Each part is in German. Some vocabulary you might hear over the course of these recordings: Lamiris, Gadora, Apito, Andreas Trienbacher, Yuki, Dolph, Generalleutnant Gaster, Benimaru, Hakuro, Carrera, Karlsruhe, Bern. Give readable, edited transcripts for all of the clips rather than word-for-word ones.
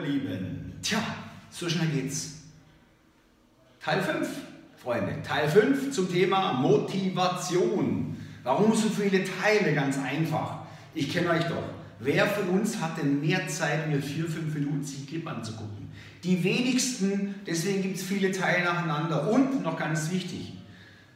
meine Lieben. Tja, so schnell geht's. Teil 5, Freunde. Teil 5 zum Thema Motivation. Warum so viele Teile? Ganz einfach. Ich kenne euch doch. Wer von uns hat denn mehr Zeit, mir 4-5 Minuten sich einen Clip anzugucken? Die wenigsten, deswegen gibt es viele Teile nacheinander. Und, noch ganz wichtig,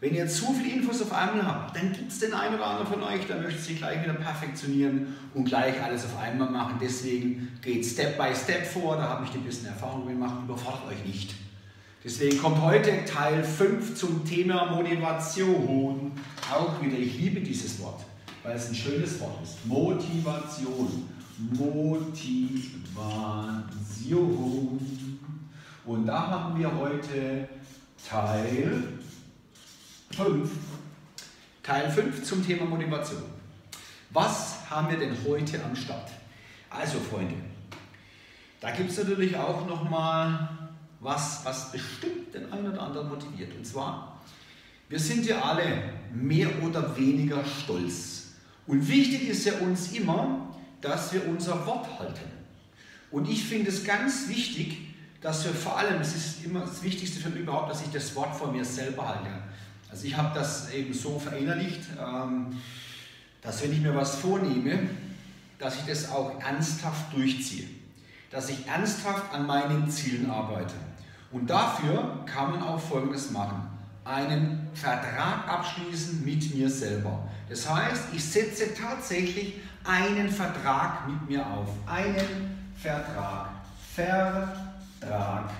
wenn ihr zu viele Infos auf einmal habt, dann gibt es den einen oder anderen von euch, der möchte sich gleich wieder perfektionieren und gleich alles auf einmal machen. Deswegen geht Step by Step vor, da habe ich ein bisschen Erfahrung gemacht, überfordert euch nicht. Deswegen kommt heute Teil 5 zum Thema Motivation. Auch wieder, ich liebe dieses Wort, weil es ein schönes Wort ist. Motivation. Motivation. Und da haben wir heute Teil 5. Teil 5 zum Thema Motivation. Was haben wir denn heute am Start? Also Freunde, da gibt es natürlich auch nochmal was bestimmt den einen oder anderen motiviert. Und zwar, wir sind ja alle mehr oder weniger stolz. Und wichtig ist ja uns immer, dass wir unser Wort halten. Und ich finde es ganz wichtig, dass wir vor allem, es ist immer das Wichtigste für mich überhaupt, dass ich das Wort von mir selber halte. Also ich habe das eben so verinnerlicht, dass wenn ich mir was vornehme, dass ich das auch ernsthaft durchziehe. Dass ich ernsthaft an meinen Zielen arbeite. Und dafür kann man auch Folgendes machen. Einen Vertrag abschließen mit mir selber. Das heißt, ich setze tatsächlich einen Vertrag mit mir auf. Einen Vertrag. Vertrag.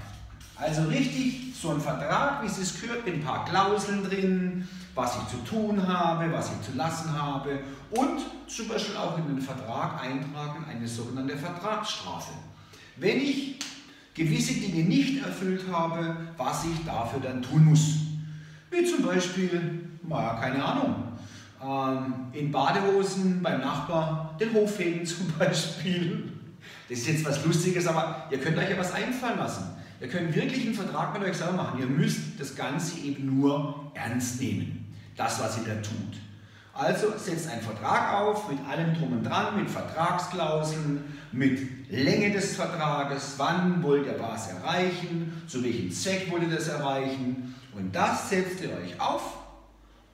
Also richtig so ein Vertrag, wie es sich gehört, mit ein paar Klauseln drin, was ich zu tun habe, was ich zu lassen habe und zum Beispiel auch in den Vertrag eintragen eine sogenannte Vertragsstrafe. Wenn ich gewisse Dinge nicht erfüllt habe, was ich dafür dann tun muss. Wie zum Beispiel, naja, keine Ahnung, in Badehosen beim Nachbar den Hof fegen zum Beispiel. Das ist jetzt was Lustiges, aber ihr könnt euch ja was einfallen lassen. Ihr könnt wirklich einen Vertrag mit euch selber machen. Ihr müsst das Ganze eben nur ernst nehmen, das, was ihr da tut. Also setzt einen Vertrag auf, mit allem drum und dran, mit Vertragsklauseln, mit Länge des Vertrages, wann wollt ihr was erreichen, zu welchem Zweck wollt ihr das erreichen. Und das setzt ihr euch auf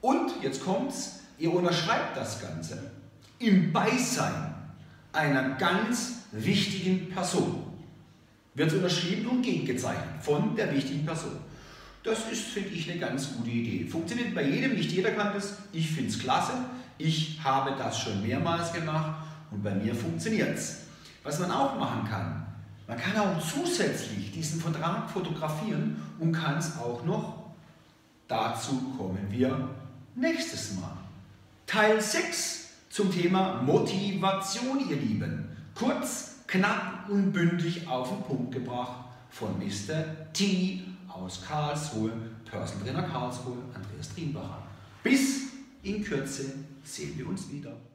und, jetzt kommt's, ihr unterschreibt das Ganze im Beisein einer ganz wichtigen Person. Wird unterschrieben und gegengezeichnet von der wichtigen Person. Das ist, finde ich, eine ganz gute Idee. Funktioniert bei jedem, nicht jeder kann das. Ich finde es klasse. Ich habe das schon mehrmals gemacht und bei mir funktioniert es. Was man auch machen kann, man kann auch zusätzlich diesen Vertrag fotografieren und kann es auch noch. Dazu kommen wir nächstes Mal. Teil 6 zum Thema Motivation, ihr Lieben. Kurz, knapp und bündig auf den Punkt gebracht von Mr. T aus Karlsruhe, Personal Trainer Karlsruhe, Andreas Trienbacher. Bis in Kürze sehen wir uns wieder.